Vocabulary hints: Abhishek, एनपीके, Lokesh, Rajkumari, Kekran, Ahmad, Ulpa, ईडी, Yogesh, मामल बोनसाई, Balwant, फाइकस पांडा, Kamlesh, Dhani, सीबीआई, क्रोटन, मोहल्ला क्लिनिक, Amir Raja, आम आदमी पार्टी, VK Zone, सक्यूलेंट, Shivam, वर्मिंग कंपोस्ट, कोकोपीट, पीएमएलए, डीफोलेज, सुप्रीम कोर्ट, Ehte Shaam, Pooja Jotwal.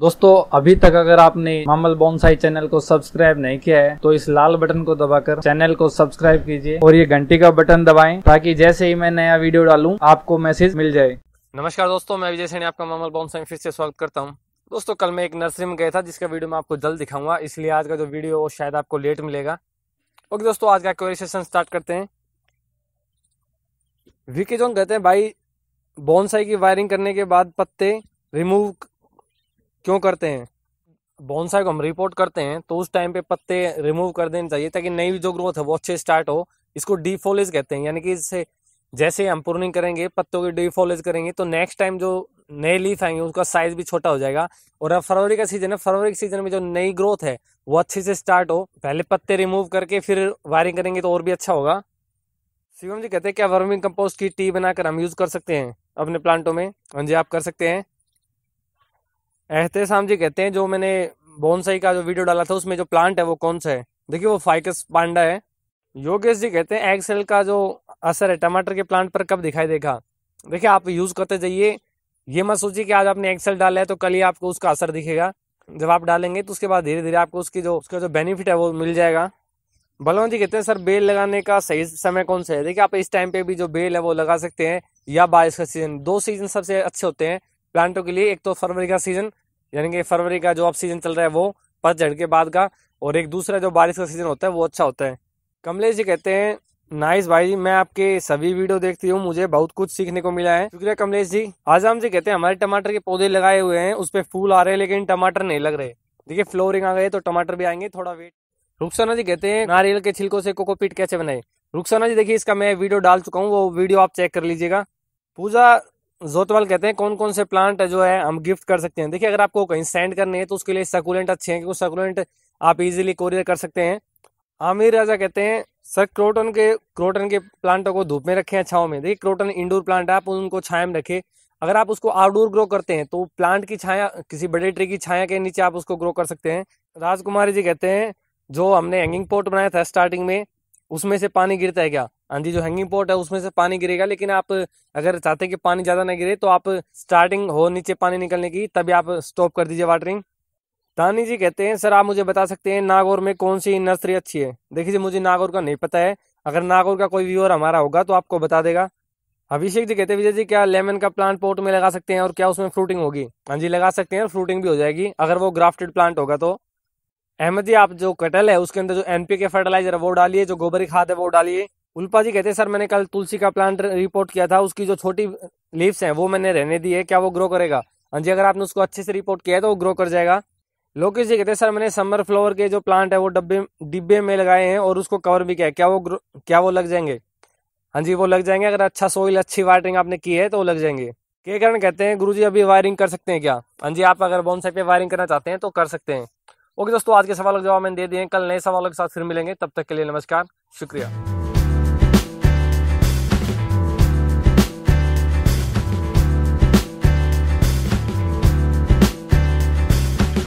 दोस्तों अभी तक अगर आपने मामल बोनसाई चैनल को सब्सक्राइब नहीं किया है तो इस लाल बटन को दबाकर चैनल को सब्सक्राइब कीजिए और ये घंटी का बटन दबाएं ताकि जैसे ही मैं नया वीडियो डालूं आपको मैसेज मिल जाए। नमस्कार दोस्तों, मैं विजय सैनी आपका मामल बोनसाई में फिर से स्वागत करता हूं। दोस्तों कल मैं एक नर्सरी में गया था जिसका वीडियो मैं आपको जल्द दिखाऊंगा, इसलिए आज का जो वीडियो वो शायद आपको लेट मिलेगा। ओके दोस्तों, आज का क्वेरी सेशन स्टार्ट करते हैं। वीके जोन कहते हैं भाई बोनसाई की वायरिंग करने के बाद पत्ते रिमूव क्यों करते हैं? बोनसाई को हम रिपोर्ट करते हैं तो उस टाइम पे पत्ते रिमूव कर देने चाहिए ताकि नई जो ग्रोथ है वो अच्छे स्टार्ट हो। इसको डीफोलेज कहते हैं, यानी कि इससे जैसे हम प्रूनिंग करेंगे पत्तों की डीफोलेज करेंगे तो नेक्स्ट टाइम जो नए लीफ आएंगे उसका साइज भी छोटा हो जाएगा। और अब फरवरी का सीजन है, फरवरी के सीजन में जो नई ग्रोथ है वो अच्छे से स्टार्ट हो। पहले पत्ते रिमूव करके फिर वायरिंग करेंगे तो और भी अच्छा होगा। शिवम जी कहते हैं क्या वर्मिंग कंपोस्ट की टी बनाकर हम यूज़ कर सकते हैं अपने प्लांटों में? हाँ जी, आप कर सकते हैं। एहते शाम जी कहते हैं जो मैंने बोनसाई का जो वीडियो डाला था उसमें जो प्लांट है वो कौन सा है? देखिए वो फाइकस पांडा है। योगेश जी कहते हैं एग सेल का जो असर है टमाटर के प्लांट पर कब दिखाई देगा? देखिए आप यूज़ करते जाइए, ये मत सोचिए कि आज आपने एग सेल डाला है तो कल ही आपको उसका असर दिखेगा। जब आप डालेंगे तो उसके बाद धीरे धीरे आपको उसका जो बेनिफिट है वो मिल जाएगा। बलवंत जी कहते हैं सर बेल लगाने का सही समय कौन सा है? देखिए आप इस टाइम पे भी जो बेल है वो लगा सकते हैं या बारिश का सीजन, दो सीजन सबसे अच्छे होते हैं प्लांटों के लिए। एक तो फरवरी का सीजन यानी कि फरवरी का जो अब सीजन चल रहा है वो पतझड़ के बाद का, और एक दूसरा जो बारिश का सीजन होता है वो अच्छा होता है। कमलेश जी कहते हैं नाइस भाई, मैं आपके सभी वीडियो देखती हूँ, मुझे बहुत कुछ सीखने को मिला है। शुक्रिया कमलेश जी। आजम जी कहते हैं हमारे टमाटर के पौधे लगाए हुए हैं, उस पर फूल आ रहे हैं लेकिन टमाटर नहीं लग रहे। देखिए फ्लोरिंग आ गए तो टमाटर भी आएंगे, थोड़ा वेट। रुक्साना जी कहते हैं नारियल के छिलकों से कोकोपीट कैसे बनाए? रुक्साना जी देखिए इसका मैं वीडियो डाल चुका हूँ, वो वीडियो आप चेक कर लीजिएगा। पूजा जोतवाल कहते हैं कौन कौन से प्लांट जो है हम गिफ्ट कर सकते हैं? देखिए अगर आपको कहीं सेंड करने हैं तो उसके लिए सक्यूलेंट अच्छे हैं क्योंकि सक्यूलेंट आप इजीली कोरियर कर सकते हैं। आमिर राजा कहते हैं सर क्रोटन के प्लांटों को धूप में रखें या छाँव में? देखिए क्रोटन इंडोर प्लांट है, आप उनको छाया में रखें। अगर आप उसको आउटडोर ग्रो करते हैं तो प्लांट की छाया, किसी बड़े ट्री की छाया के नीचे आप उसको ग्रो कर सकते हैं। राजकुमारी जी कहते हैं जो हमने हैंगिंग पोट बनाया था स्टार्टिंग में उसमें से पानी गिरता है क्या? हाँ जी, जो हैंगिंग पोट है उसमें से पानी गिरेगा, लेकिन आप अगर चाहते हैं कि पानी ज़्यादा ना गिरे तो आप स्टार्टिंग हो नीचे पानी निकलने की तभी आप स्टॉप कर दीजिए वाटरिंग। धानी जी कहते हैं सर आप मुझे बता सकते हैं नागौर में कौन सी नर्सरी अच्छी है? देखिए जी मुझे नागौर का नहीं पता है, अगर नागौर का कोई व्यूअर हमारा होगा तो आपको बता देगा। अभिषेक जी कहते हैं विजय जी क्या लेमन का प्लांट पोट में लगा सकते हैं और क्या उसमें फ्रूटिंग होगी? हाँ जी लगा सकते हैं और फ्रूटिंग भी हो जाएगी अगर वो ग्राफ्टेड प्लांट होगा तो। अहमद जी आप जो कटल है उसके अंदर जो एनपीके फर्टिलाइजर है वो डालिए, जो गोबर की खाद है वो डालिए। उल्पा जी कहते हैं सर मैंने कल तुलसी का प्लांट रिपोर्ट किया था, उसकी जो छोटी लीव्स हैं वो मैंने रहने दी है, क्या वो ग्रो करेगा? हाँ जी, अगर आपने उसको अच्छे से रिपोर्ट किया है तो वो ग्रो कर जाएगा। लोकेश जी कहते हैं सर मैंने समर फ्लावर के जो प्लांट है वो डिब्बे में लगाए हैं और उसको कवर भी किया है, क्या वो लग जाएंगे? हाँ जी वो लग जाएंगे, अगर अच्छा सोइल अच्छी वाटरिंग आपने की है तो वो लग जाएंगे। केकरण कहते हैं गुरुजी अभी वायरिंग कर सकते हैं क्या? हाँ जी, आप अगर बोनसाई पे वायरिंग करना चाहते हैं तो कर सकते हैं। ओके दोस्तों, आज के सवालों के जवाब मैंने दे दिए हैं, कल नए सवालों के साथ फिर मिलेंगे, तब तक के लिए नमस्कार, शुक्रिया।